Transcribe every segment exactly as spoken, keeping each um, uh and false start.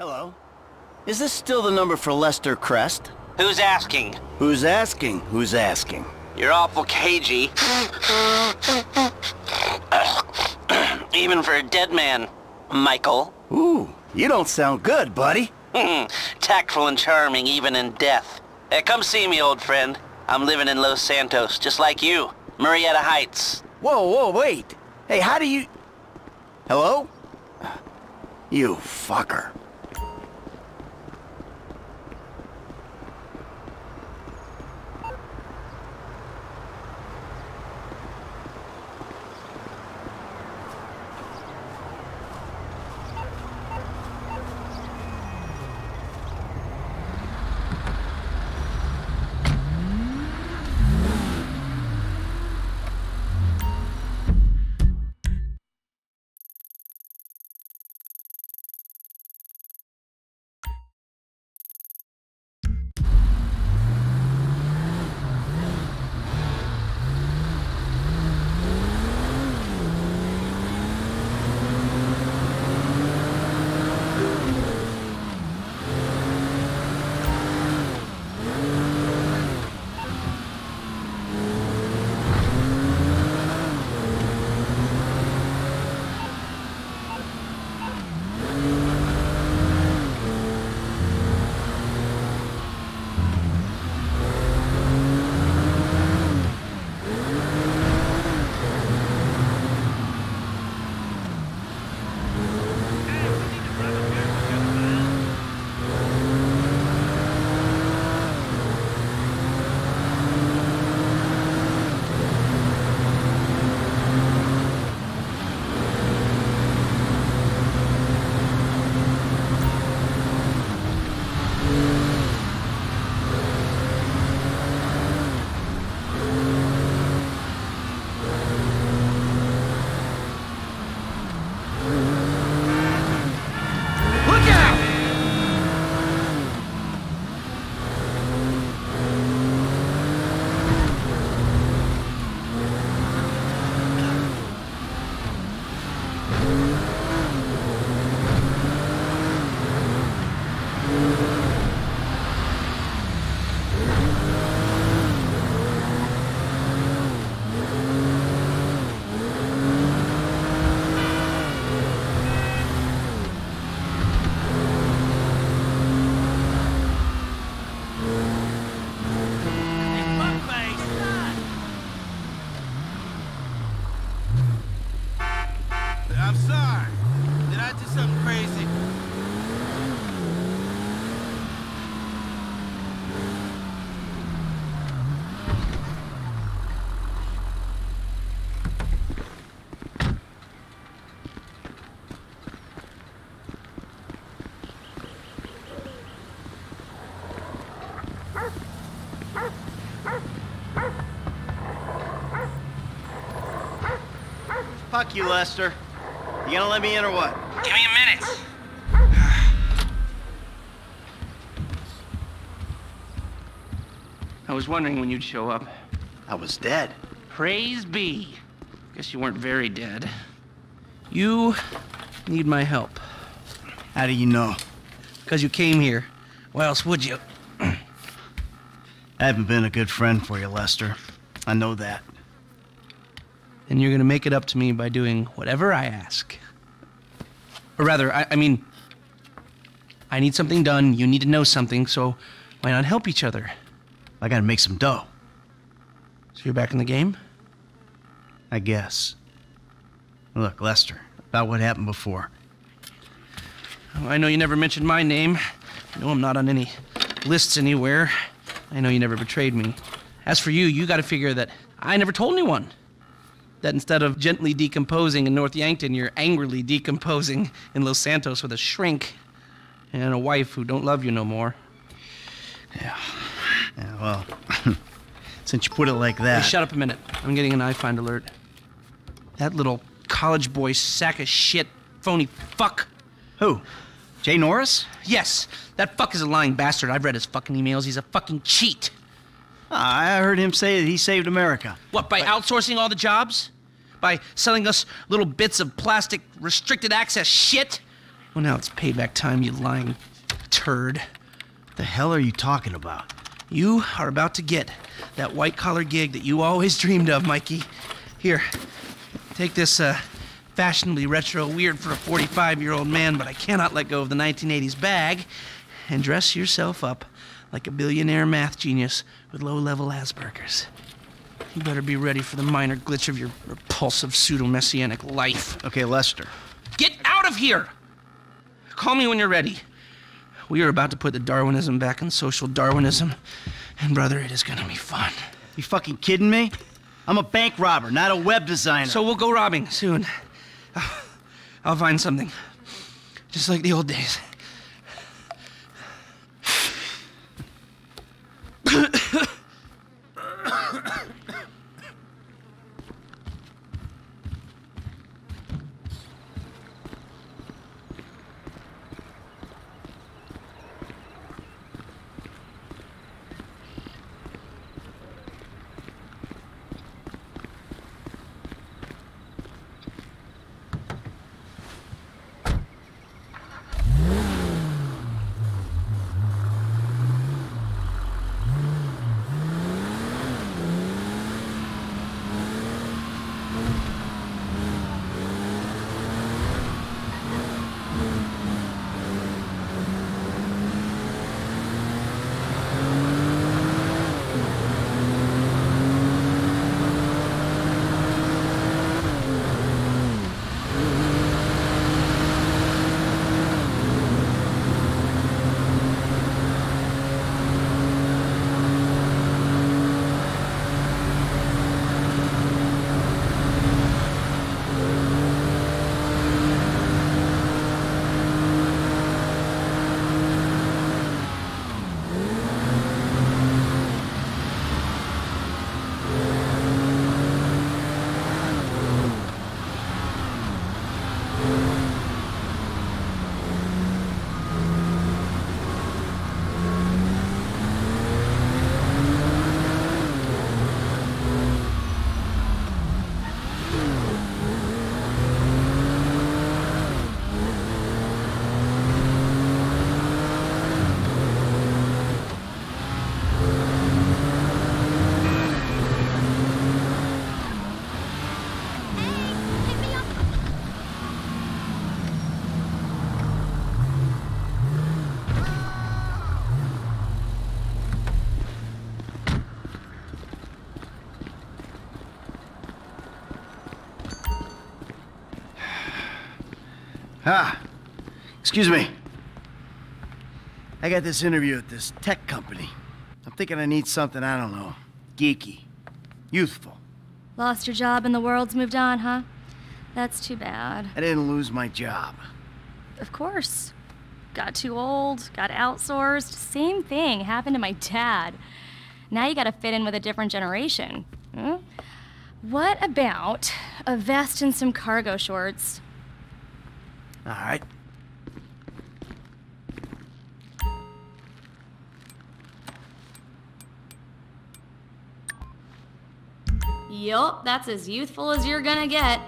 Hello. Is this still the number for Lester Crest? Who's asking? Who's asking? Who's asking? You're awful cagey. Even for a dead man, Michael. Ooh, you don't sound good, buddy. Tactful and charming, even in death. Hey, come see me, old friend. I'm living in Los Santos, just like you. Marietta Heights. Whoa, whoa, wait. Hey, how do you... Hello? You fucker. Fuck you, Lester. You gonna let me in or what? Give me a minute. I was wondering when you'd show up. I was dead. Praise be. Guess you weren't very dead. You need my help. How do you know? Because you came here. Why else would you? I haven't been a good friend for you, Lester. I know that. And you're gonna make it up to me by doing whatever I ask. Or rather, I, I mean, I need something done, you need to know something, so why not help each other? I gotta make some dough. So you're back in the game? I guess. Look, Lester, about what happened before. Well, I know you never mentioned my name. I know I'm not on any lists anywhere. I know you never betrayed me. As for you, you gotta figure that I never told anyone. That instead of gently decomposing in North Yankton, you're angrily decomposing in Los Santos with a shrink and a wife who don't love you no more. Yeah, yeah well, since you put it like that... Hey, shut up a minute. I'm getting an iFind alert. That little college boy sack of shit, phony fuck. Who? Jay Norris? Yes. That fuck is a lying bastard. I've read his fucking emails. He's a fucking cheat. I heard him say that he saved America. What, by but... outsourcing all the jobs? By selling us little bits of plastic restricted access shit? Well, now it's payback time, you lying turd. The hell are you talking about? You are about to get that white-collar gig that you always dreamed of, Mikey. Here, take this uh, fashionably retro weird for a forty-five-year-old man, but I cannot let go of the nineteen eighties bag, and dress yourself up like a billionaire math genius with low-level Asperger's. You better be ready for the minor glitch of your repulsive pseudo-messianic life. Okay, Lester. Get out of here! Call me when you're ready. We are about to put the Darwinism back in social Darwinism, and brother, it is gonna be fun. You fucking kidding me? I'm a bank robber, not a web designer. So we'll go robbing soon. I'll find something, just like the old days. Ah, excuse me. I got this interview at this tech company. I'm thinking I need something, I don't know, geeky, youthful. Lost your job and the world's moved on, huh? That's too bad. I didn't lose my job. Of course. Got too old, got outsourced. Same thing happened to my dad. Now you gotta fit in with a different generation. Hmm? What about a vest and some cargo shorts? All right. Yup, that's as youthful as you're gonna get.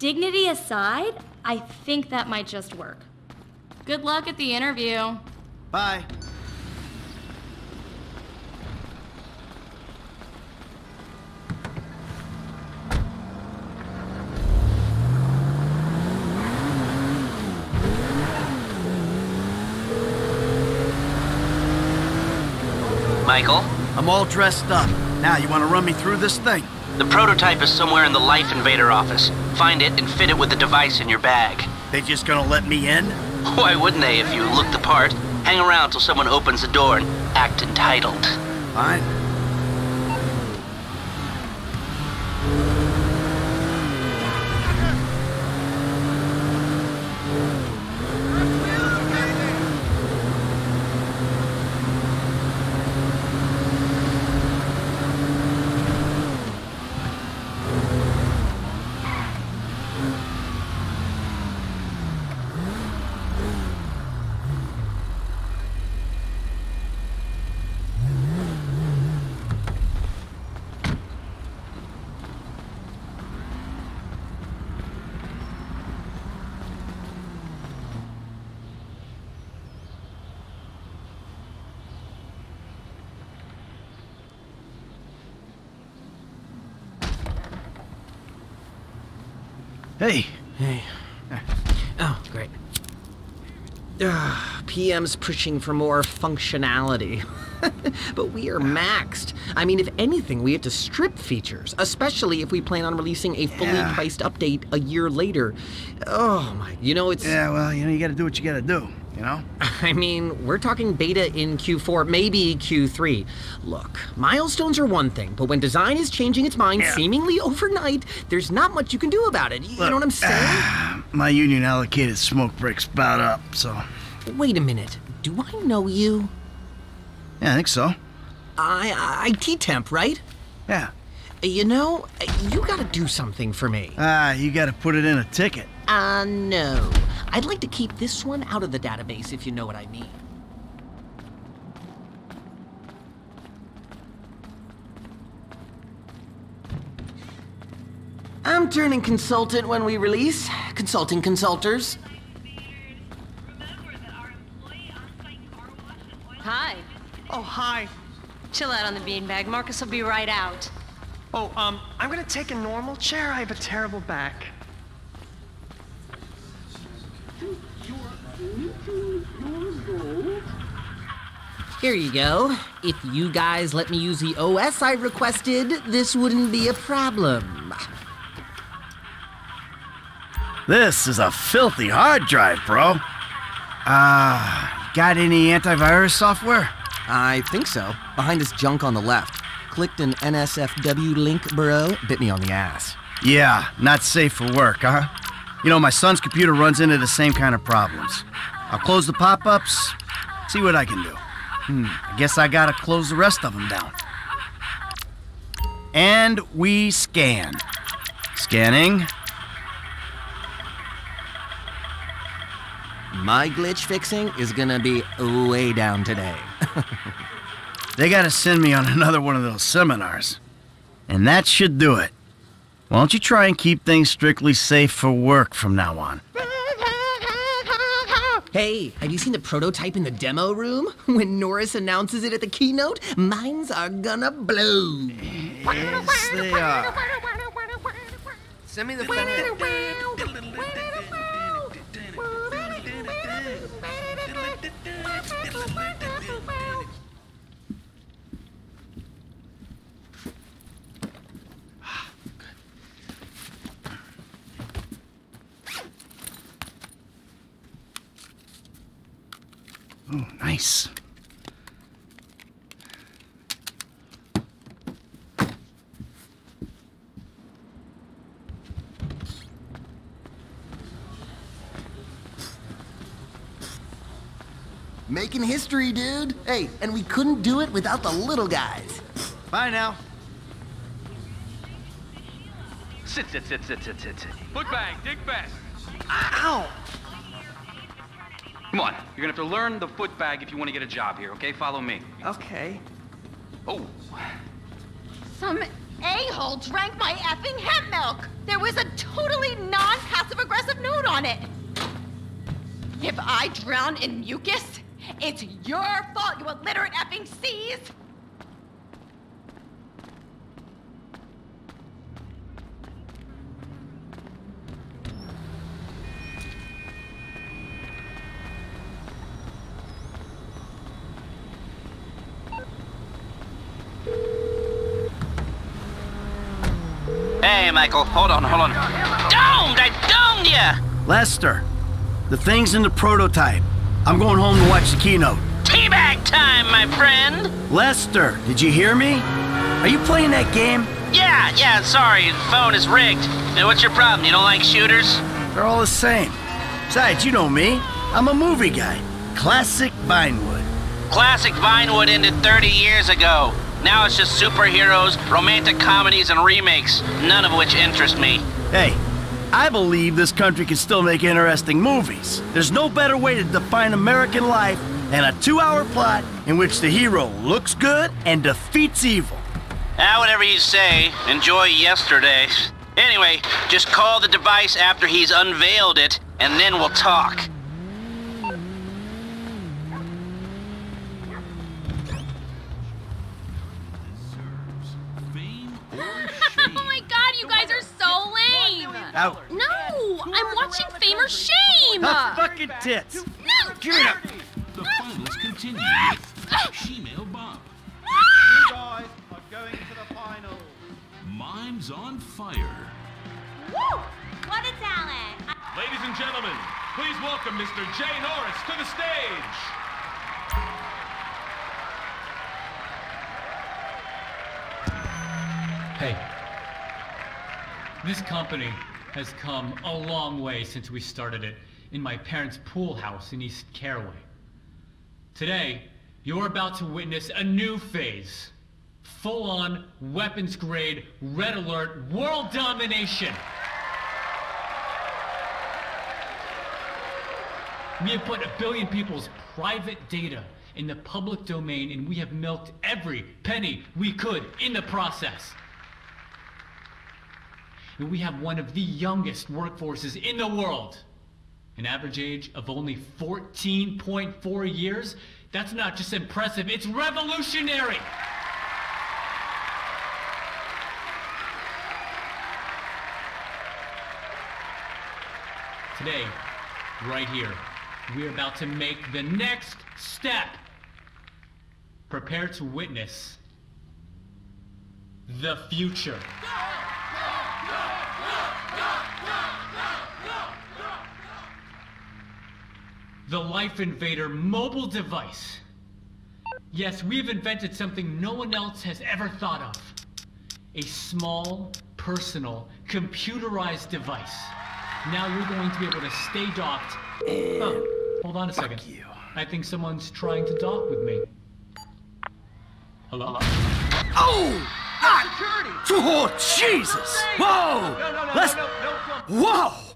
Dignity aside, I think that might just work. Good luck at the interview. Bye. Michael? I'm all dressed up. Now, you want to run me through this thing? The prototype is somewhere in the Life Invader office. Find it and fit it with the device in your bag. They just gonna let me in? Why wouldn't they if you look the part? Hang around till someone opens the door and act entitled. Fine. Hey. Hey. Oh, great. Ugh, P M's pushing for more functionality. But we are maxed. I mean, if anything, we have to strip features, especially if we plan on releasing a fully yeah. priced update a year later. Oh my, you know, it's... Yeah, well, you know, you gotta do what you gotta do, you know? I mean, we're talking beta in Q four, maybe Q three. Look, milestones are one thing, but when design is changing its mind yeah. seemingly overnight, there's not much you can do about it. You Look, know what I'm saying? Uh, my union allocated smoke breaks about up, so... Wait a minute, do I know you? Yeah, I think so. I, I T temp, right? Yeah. You know, you gotta do something for me. Ah, uh, you gotta put it in a ticket. Uh, no. I'd like to keep this one out of the database, if you know what I mean. I'm turning consultant when we release. Consulting consulters. Hi. Oh, hi. Chill out on the beanbag. Marcus will be right out. Oh, um, I'm gonna take a normal chair. I have a terrible back. Here you go. If you guys let me use the O S I requested, this wouldn't be a problem. This is a filthy hard drive, bro. Ah, uh, got any antivirus software? I think so. Behind this junk on the left. Clicked an N S F W link, bro. Bit me on the ass. Yeah, not safe for work, huh? You know, my son's computer runs into the same kind of problems. I'll close the pop-ups, see what I can do. Hmm, I guess I gotta close the rest of them down. And we scan. Scanning. My glitch fixing is gonna be way down today. They gotta send me on another one of those seminars. And that should do it. Why don't you try and keep things strictly safe for work from now on? Hey, have you seen the prototype in the demo room? When Norris announces it at the keynote, minds are gonna blow. Yes, they are. Send me the Oh, nice. Making history, dude. Hey, and we couldn't do it without the little guys. Bye now. Sit, sit, sit, sit, sit, sit, sit. Foot bang, dig fast. Ow! Come on, you're gonna have to learn the foot bag if you want to get a job here, okay? Follow me. Okay. Oh. Some a-hole drank my effing hemp milk. There was a totally non-passive-aggressive note on it. If I drown in mucus, it's your fault, you illiterate effing C's. Hey, Michael, hold on, hold on. Domed! I domed ya! Lester, the thing's in the prototype. I'm going home to watch the keynote. Teabag time, my friend! Lester, did you hear me? Are you playing that game? Yeah, yeah, sorry, the phone is rigged. Now, what's your problem? You don't like shooters? They're all the same. Besides, you know me. I'm a movie guy. Classic Vinewood. Classic Vinewood ended thirty years ago. Now it's just superheroes, romantic comedies, and remakes, none of which interest me. Hey, I believe this country can still make interesting movies. There's no better way to define American life than a two-hour plot in which the hero looks good and defeats evil. Ah, whatever you say. Enjoy yesterday. Anyway, just call the device after he's unveiled it, and then we'll talk. You guys are so lame. Out. No, I'm watching Fame or Shame. That's fucking tits. No. Give it up. The fun is continuing with Shemale Bob. You guys are going to the final. Mime's on fire. Woo! What a talent. Ladies and gentlemen, please welcome Mister Jay Norris to the stage. Hey, this company has come a long way since we started it in my parents' pool house in East Caraway. Today, you're about to witness a new phase. Full-on, weapons-grade, red alert, world domination. We have put a billion people's private data in the public domain, and we have milked every penny we could in the process. And we have one of the youngest workforces in the world. An average age of only fourteen point four years. That's not just impressive, it's revolutionary. Today, right here, we're about to make the next step. Prepare to witness the future. The Life Invader mobile device. Yes, we've invented something no one else has ever thought of. A small, personal, computerized device. Now you're going to be able to stay docked. Oh, hold on a second. Fuck you. I think someone's trying to dock with me. Hello? Oh! Ah! Security! Oh, Jesus! Whoa! No, no, no, Let's... no, no, no, no. Whoa!